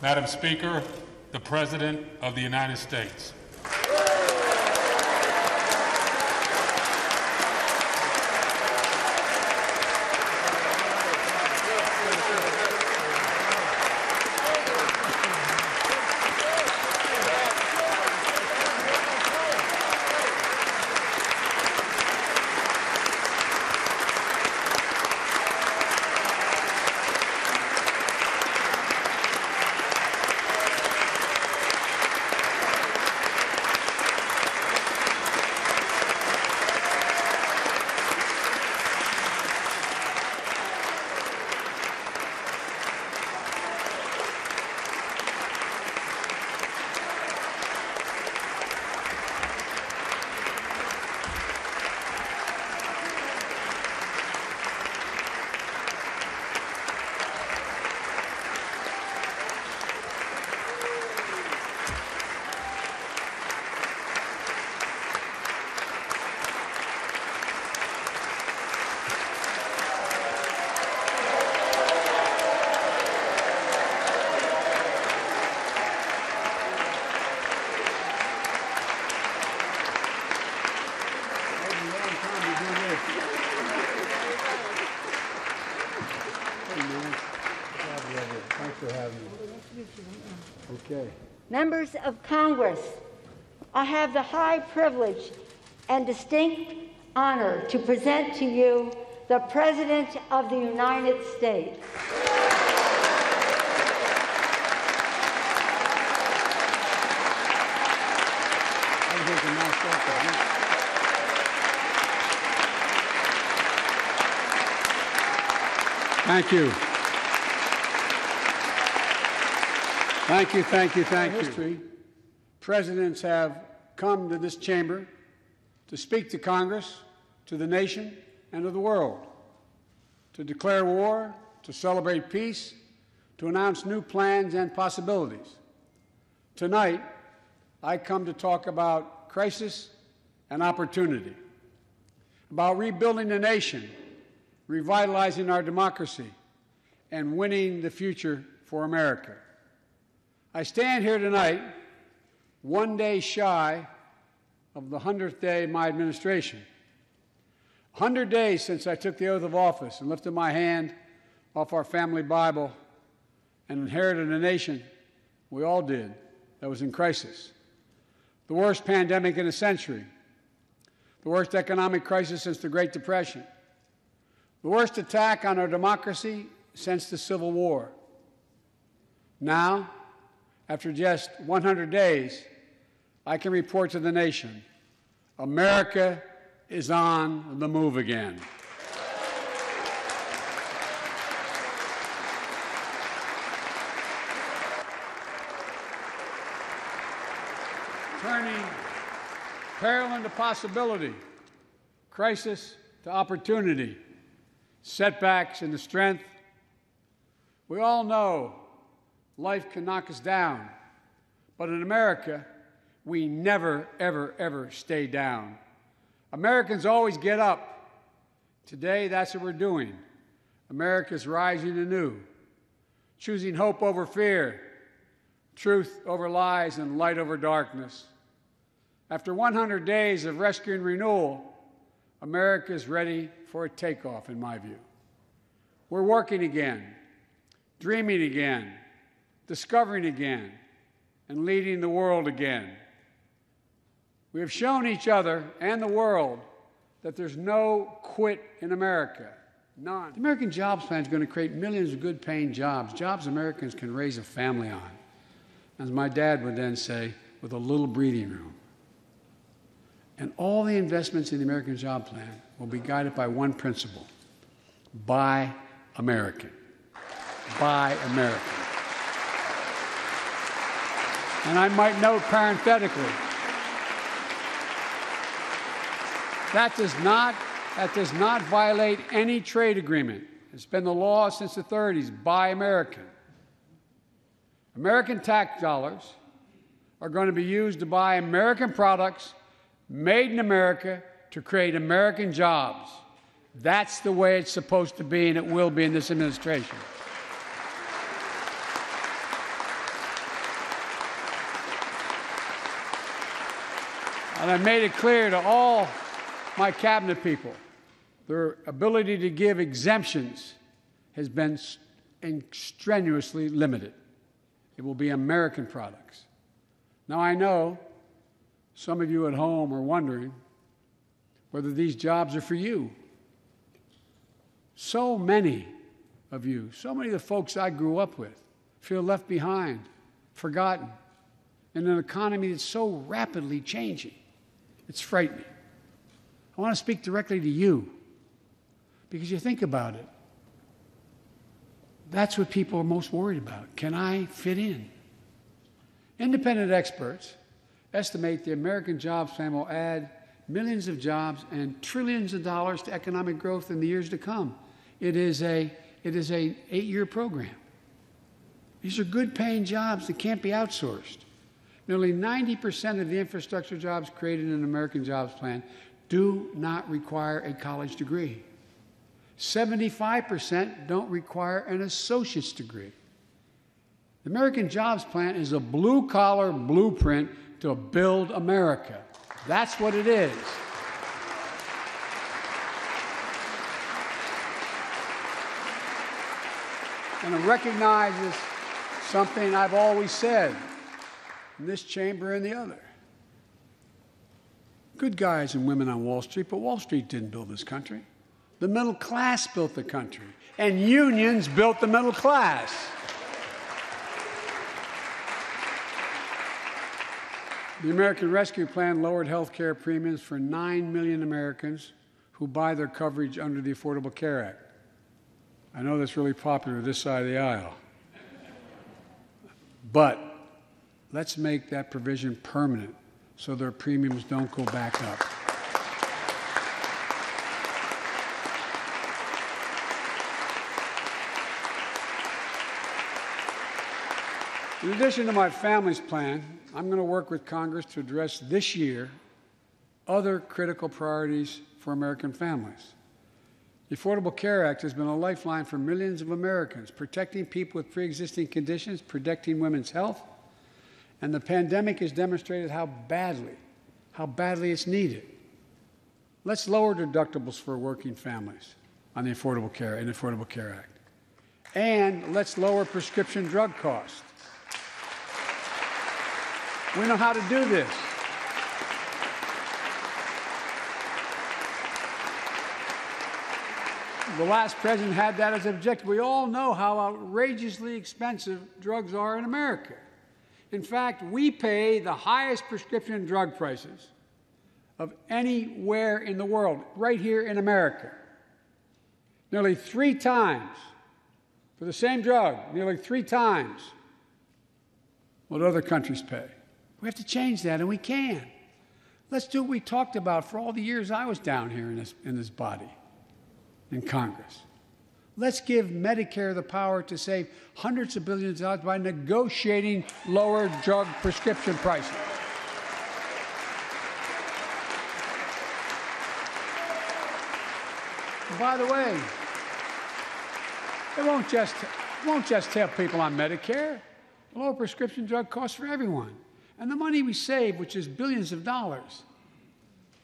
Madam Speaker, the President of the United States. Okay. Members of Congress, I have the high privilege and distinct honor to present to you the President of the United States. Thank you. Thank you. In history, presidents have come to this chamber to speak to Congress, to the nation, and to the world, to declare war, to celebrate peace, to announce new plans and possibilities. Tonight, I come to talk about crisis and opportunity, about rebuilding the nation, revitalizing our democracy, and winning the future for America. I stand here tonight, one day shy of the 100th day of my administration. 100 days since I took the oath of office and lifted my hand off our family Bible and inherited a nation, we all did, that was in crisis. The worst pandemic in a century, the worst economic crisis since the Great Depression, the worst attack on our democracy since the Civil War. Now, after just 100 days, I can report to the nation, America is on the move again. Turning peril into possibility, crisis to opportunity, setbacks into strength. We all know life can knock us down, but in America, we never, ever stay down. Americans always get up. Today, that's what we're doing. America's rising anew, choosing hope over fear, truth over lies, and light over darkness. After 100 days of rescue and renewal, America's ready for a takeoff, in my view. We're working again, dreaming again, discovering again, and leading the world again. We have shown each other and the world that there's no quit in America, none. The American Jobs Plan is going to create millions of good-paying jobs, jobs Americans can raise a family on, as my dad would then say, with a little breathing room. And all the investments in the American Job Plan will be guided by one principle: buy American. Buy American. And I might note parenthetically, that does not violate any trade agreement. It's been the law since the 30s, buy American. American tax dollars are going to be used to buy American products made in America to create American jobs. That's the way it's supposed to be, and it will be in this administration. And I made it clear to all my cabinet people, their ability to give exemptions has been strenuously limited. It will be American products. Now, I know some of you at home are wondering whether these jobs are for you. So many of you, so many of the folks I grew up with, feel left behind, forgotten, in an economy that's so rapidly changing. It's frightening. I want to speak directly to you, because you think about it. That's what people are most worried about. Can I fit in? Independent experts estimate the American jobs plan will add millions of jobs and trillions of dollars to economic growth in the years to come. It is an 8-year program. These are good-paying jobs that can't be outsourced. Nearly 90% of the infrastructure jobs created in the American Jobs Plan do not require a college degree. 75% don't require an associate's degree. The American Jobs Plan is a blue-collar blueprint to build America. That's what it is. And it recognizes something I've always said in this chamber and the other. Good guys and women on Wall Street, but Wall Street didn't build this country. The middle class built the country, and unions built the middle class. The American Rescue Plan lowered health care premiums for 9 million Americans who buy their coverage under the Affordable Care Act. I know that's really popular this side of the aisle. But let's make that provision permanent so their premiums don't go back up. In addition to my family's plan, I'm going to work with Congress to address this year other critical priorities for American families. The Affordable Care Act has been a lifeline for millions of Americans, protecting people with pre-existing conditions, protecting women's health, and the pandemic has demonstrated how badly it's needed. Let's lower deductibles for working families on the Affordable Care Act. And let's lower prescription drug costs. We know how to do this. The last president had that as an objective. We all know how outrageously expensive drugs are in America. In fact, we pay the highest prescription drug prices of anywhere in the world, right here in America. For the same drug, nearly three times what other countries pay. We have to change that, and we can. Let's do what we talked about for all the years I was down here in this body, in Congress. Let's give Medicare the power to save hundreds of billions of dollars by negotiating lower drug prescription prices. And by the way, it won't just help people on Medicare. Lower prescription drug costs for everyone. And the money we save, which is billions of dollars,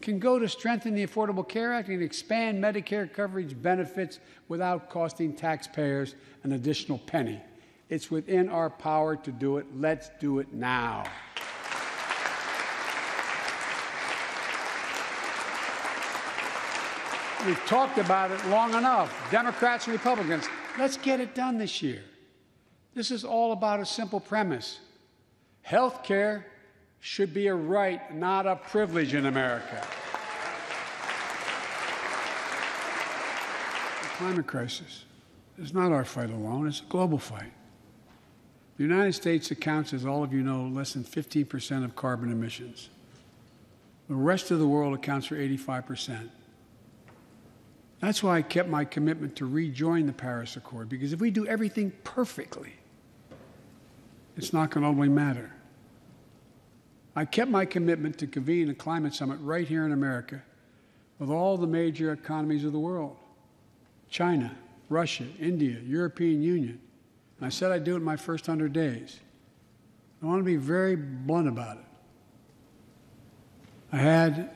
can go to strengthen the Affordable Care Act and expand Medicare coverage benefits without costing taxpayers an additional penny. It's within our power to do it. Let's do it now. We've talked about it long enough, Democrats and Republicans. Let's get it done this year. This is all about a simple premise. Health care should be a right, not a privilege in America. The climate crisis is not our fight alone. It's a global fight. The United States accounts, as all of you know, less than 15% of carbon emissions. The rest of the world accounts for 85%. That's why I kept my commitment to rejoin the Paris Accord, because if we do everything perfectly, it's not going to only matter. I kept my commitment to convene a climate summit right here in America with all the major economies of the world, China, Russia, India, European Union. And I said I'd do it in my first 100 days. I want to be very blunt about it. I had,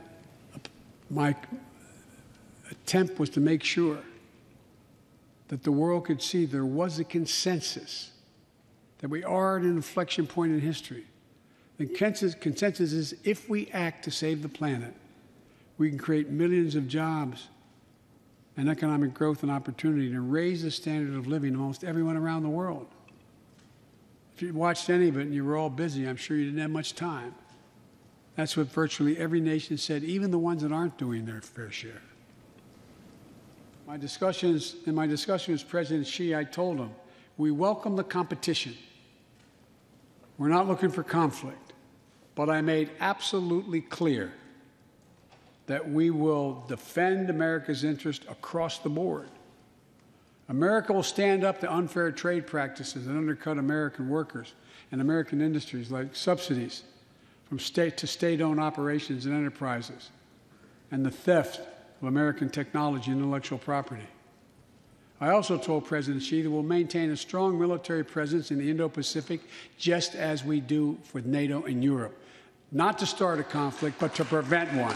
my attempt was to make sure that the world could see there was a consensus that we are at an inflection point in history. The consensus is if we act to save the planet, we can create millions of jobs and economic growth and opportunity to raise the standard of living amongst everyone around the world. If you watched any of it and you were all busy, I'm sure you didn't have much time. That's what virtually every nation said, even the ones that aren't doing their fair share. In my discussion with President Xi, I told him, we welcome the competition. We're not looking for conflict, but I made absolutely clear that we will defend America's interest across the board. America will stand up to unfair trade practices that undercut American workers and American industries, like subsidies from state to state-owned operations and enterprises, and the theft of American technology and intellectual property. I also told President Xi that we'll maintain a strong military presence in the Indo-Pacific, just as we do with NATO and Europe, not to start a conflict, but to prevent one.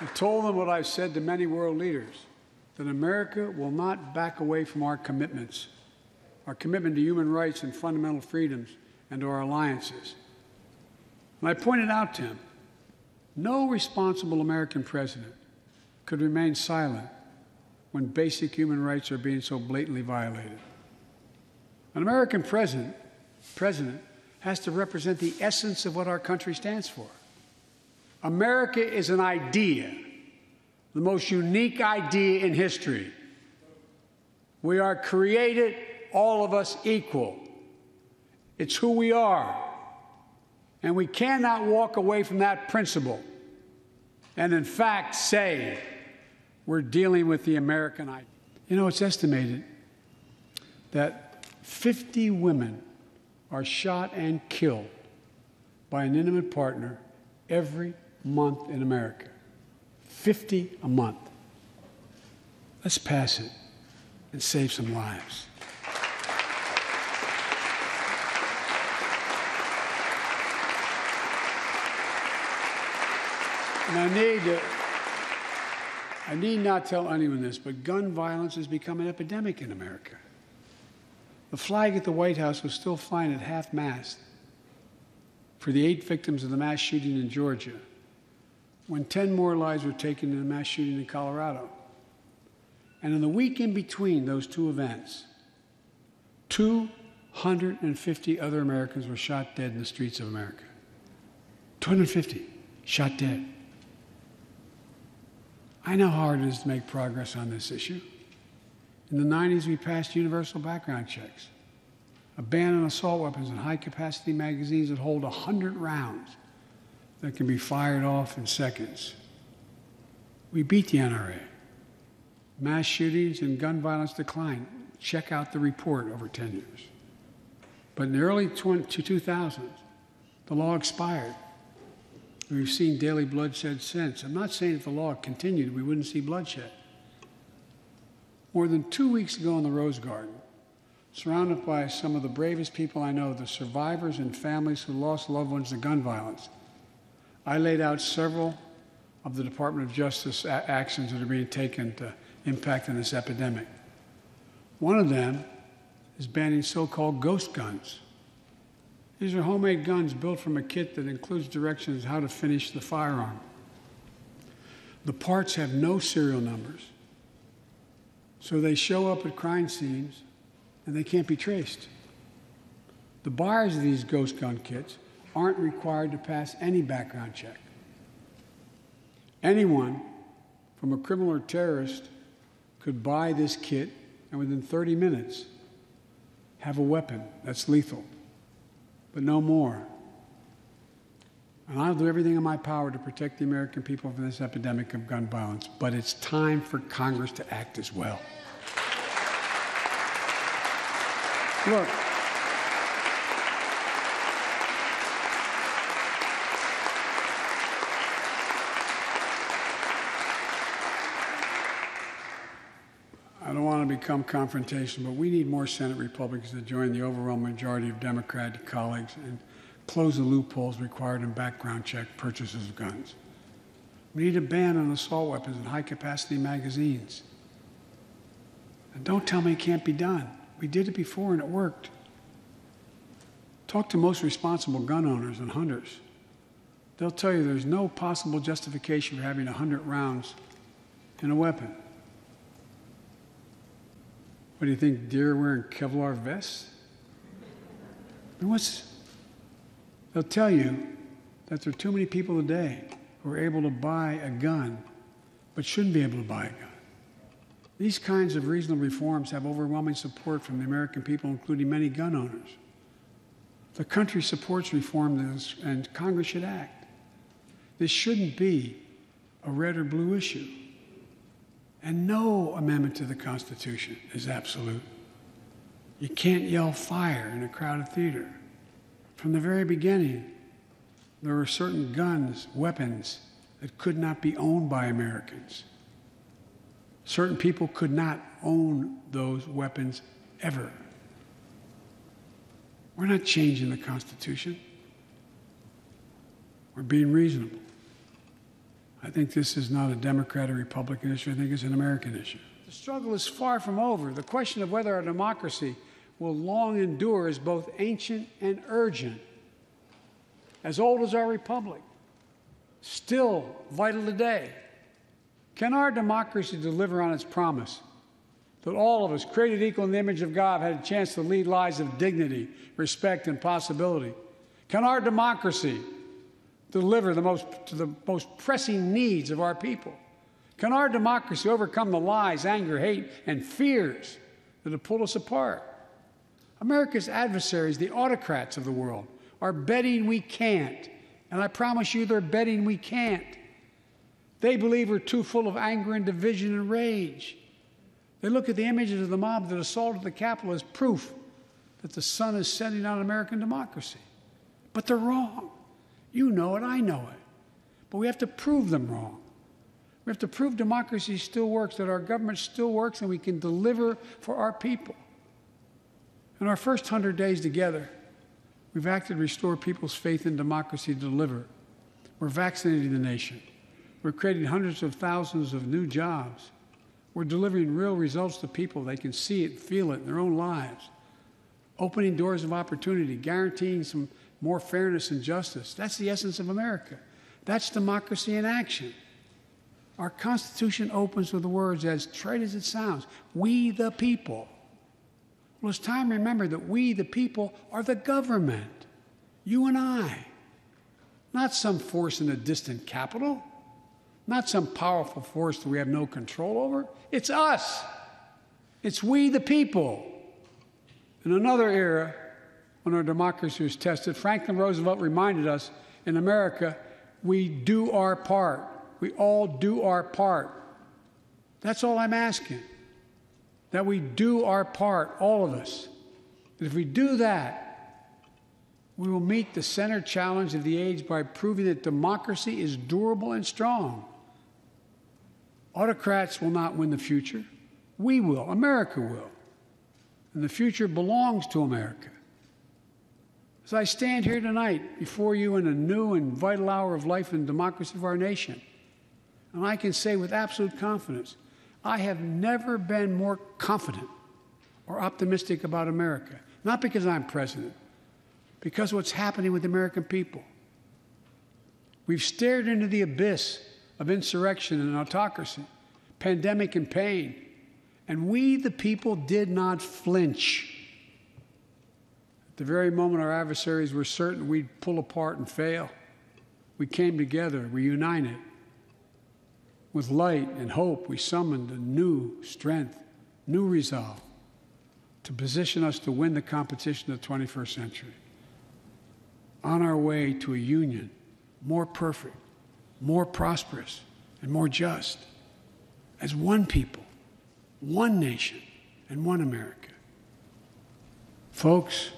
I told them what I've said to many world leaders, that America will not back away from our commitments, our commitment to human rights and fundamental freedoms, and to our alliances. And I pointed out to him, no responsible American president could remain silent when basic human rights are being so blatantly violated. An American president has to represent the essence of what our country stands for. America is an idea, the most unique idea in history. We are created, all of us, equal. It's who we are, and we cannot walk away from that principle and, in fact, say we're dealing with the American idea. You know, it's estimated that 50 women are shot and killed by an intimate partner every month in America. 50 a month. Let's pass it and save some lives. And I need not tell anyone this, but gun violence has become an epidemic in America. The flag at the White House was still flying at half-mast for the 8 victims of the mass shooting in Georgia, when 10 more lives were taken in the mass shooting in Colorado. And in the week in between those two events, 250 other Americans were shot dead in the streets of America. 250 shot dead. I know how hard it is to make progress on this issue. In the 90s, we passed universal background checks, a ban on assault weapons and high-capacity magazines that hold 100 rounds that can be fired off in seconds. We beat the NRA. Mass shootings and gun violence declined. Check out the report over 10 years. But in the early 2000s, the law expired. We've seen daily bloodshed since. I'm not saying if the law continued, we wouldn't see bloodshed. More than 2 weeks ago in the Rose Garden, surrounded by some of the bravest people I know, the survivors and families who lost loved ones to gun violence, I laid out several of the Department of Justice actions that are being taken to impact on this epidemic. One of them is banning so-called ghost guns. These are homemade guns built from a kit that includes directions how to finish the firearm. The parts have no serial numbers, so they show up at crime scenes and they can't be traced. The buyers of these ghost gun kits aren't required to pass any background check. Anyone, from a criminal or terrorist, could buy this kit and within 30 minutes have a weapon that's lethal. But no more. And I'll do everything in my power to protect the American people from this epidemic of gun violence, but it's time for Congress to act as well. Look, become confrontational, but we need more Senate Republicans to join the overwhelming majority of Democratic colleagues and close the loopholes required in background check purchases of guns. We need a ban on assault weapons and high-capacity magazines. And don't tell me it can't be done. We did it before and it worked. Talk to most responsible gun owners and hunters. They'll tell you there's no possible justification for having 100 rounds in a weapon. What do you think, deer wearing Kevlar vests? And they'll tell you that there are too many people today who are able to buy a gun but shouldn't be able to buy a gun. These kinds of reasonable reforms have overwhelming support from the American people, including many gun owners. The country supports reform, and Congress should act. This shouldn't be a red or blue issue. And no amendment to the Constitution is absolute. You can't yell fire in a crowded theater. From the very beginning, there were certain guns, weapons, that could not be owned by Americans. Certain people could not own those weapons ever. We're not changing the Constitution. We're being reasonable. I think this is not a Democrat or Republican issue. I think it's an American issue. The struggle is far from over. The question of whether our democracy will long endure is both ancient and urgent. As old as our republic, still vital today. Can our democracy deliver on its promise that all of us, created equal in the image of God, had a chance to lead lives of dignity, respect, and possibility? Can our democracy deliver to the most pressing needs of our people? Can our democracy overcome the lies, anger, hate, and fears that have pulled us apart? America's adversaries, the autocrats of the world, are betting we can't. And I promise you, they're betting we can't. They believe we're too full of anger and division and rage. They look at the images of the mob that assaulted the Capitol as proof that the sun is setting on American democracy. But they're wrong. You know it, I know it. But we have to prove them wrong. We have to prove democracy still works, that our government still works, and we can deliver for our people. In our first 100 days together, we've acted to restore people's faith in democracy to deliver. We're vaccinating the nation. We're creating hundreds of thousands of new jobs. We're delivering real results to people. They can see it, feel it in their own lives. Opening doors of opportunity, guaranteeing some more fairness and justice. That's the essence of America. That's democracy in action. Our Constitution opens with the words, as trite as it sounds, we the people. Well, it's time to remember that we, the people, are the government. You and I. Not some force in a distant capital. Not some powerful force that we have no control over. It's us. It's we, the people. In another era, when our democracy was tested, Franklin Roosevelt reminded us, in America, we do our part. We all do our part. That's all I'm asking. That we do our part, all of us. That if we do that, we will meet the center challenge of the age by proving that democracy is durable and strong. Autocrats will not win the future. We will. America will. And the future belongs to America. As I stand here tonight before you in a new and vital hour of life and democracy of our nation, and I can say with absolute confidence, I have never been more confident or optimistic about America. Not because I'm president, because of what's happening with the American people. We've stared into the abyss of insurrection and autocracy, pandemic and pain, and we, the people, did not flinch. At the very moment our adversaries were certain we'd pull apart and fail, we came together, we united. With light and hope, we summoned a new strength, new resolve to position us to win the competition of the 21st century. On our way to a union more perfect, more prosperous, and more just, as one people, one nation, and one America. Folks,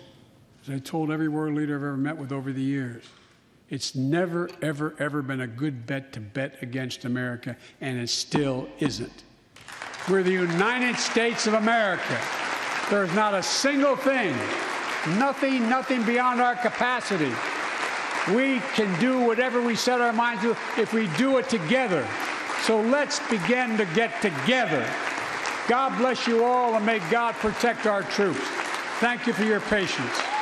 as I told every world leader I've ever met with over the years, it's never, ever, ever been a good bet to bet against America, and it still isn't. We're the United States of America. There's not a single thing, nothing beyond our capacity. We can do whatever we set our minds to if we do it together. So let's begin to get together. God bless you all, and may God protect our troops. Thank you for your patience.